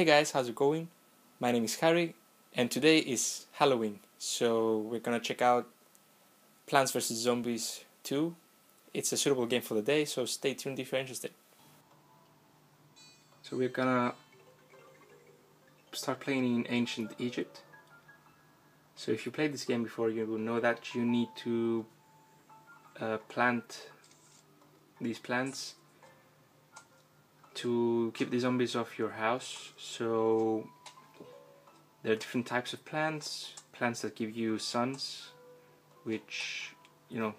Hey guys, how's it going? My name is Harry and today is Halloween, so we're gonna check out Plants vs. Zombies 2. It's a suitable game for the day, so stay tuned if you're interested. So we're gonna start playing in ancient Egypt. So if you played this game before, you will know that you need to plant these plants to keep the zombies off your house. So there are different types of plants that give you suns, which, you know,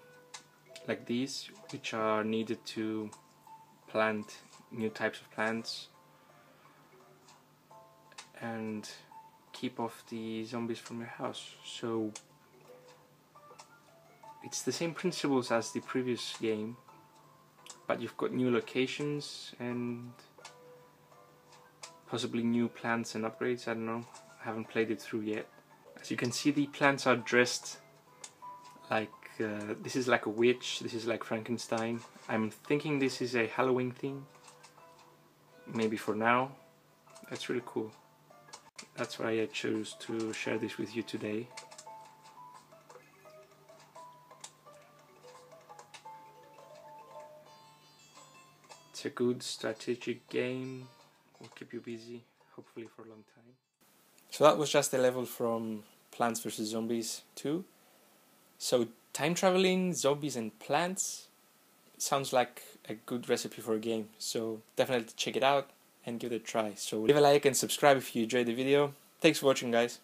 like these, which are needed to plant new types of plants and keep off the zombies from your house. So it's the same principles as the previous game, but you've got new locations and possibly new plants and upgrades. I don't know, I haven't played it through yet. As you can see, the plants are dressed like, this is like a witch, this is like Frankenstein. I'm thinking this is a Halloween theme, maybe for now. That's really cool. That's why I chose to share this with you today. It's a good strategic game, will keep you busy, hopefully for a long time. So that was just a level from Plants vs. Zombies 2. So time traveling, zombies and plants sounds like a good recipe for a game, so definitely check it out and give it a try. So leave a like and subscribe if you enjoyed the video. Thanks for watching, guys.